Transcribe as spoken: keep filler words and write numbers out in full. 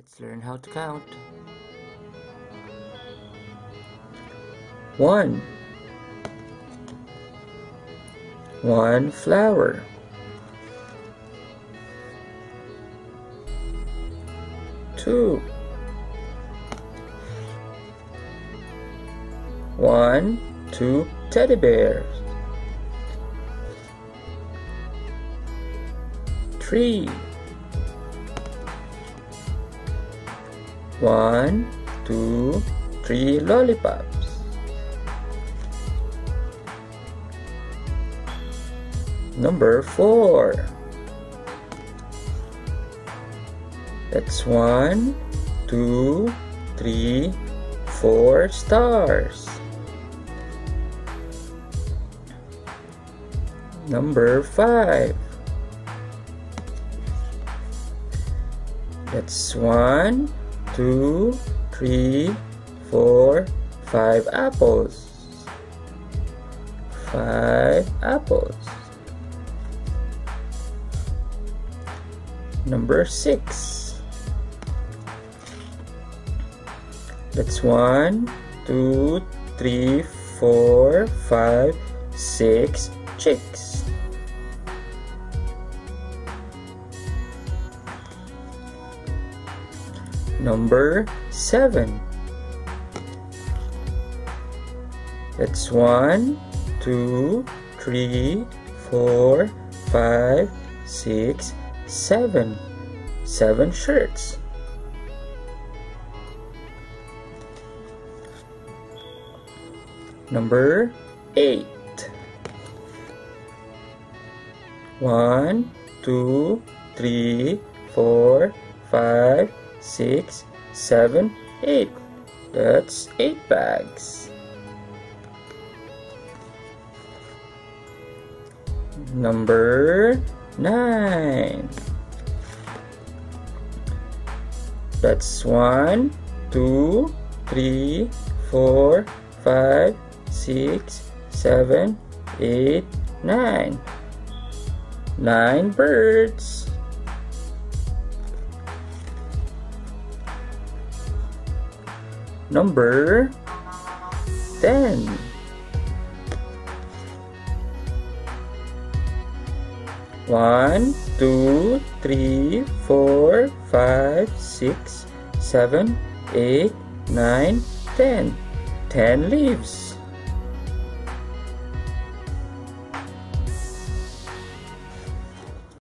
Let's learn how to count. One. One flower. Two. One, two teddy bears. Three. One, two, three lollipops. Number four. That's one, two, three, four stars. Number five. That's one, two, three, four, five apples. Five apples. Number six. That's one, two, three, four, five, six chicks. Number seven. That's one, two, three, four, five, six. Seven, seven shirts. Number eight. One, two, three, four, five, six, seven, eight. That's eight bags. Number nine. That's one, two, three, four, five, six, seven, eight, nine. Nine birds. Number ten. One, two, three, four, five, six, seven, eight, nine, ten. Ten leaves.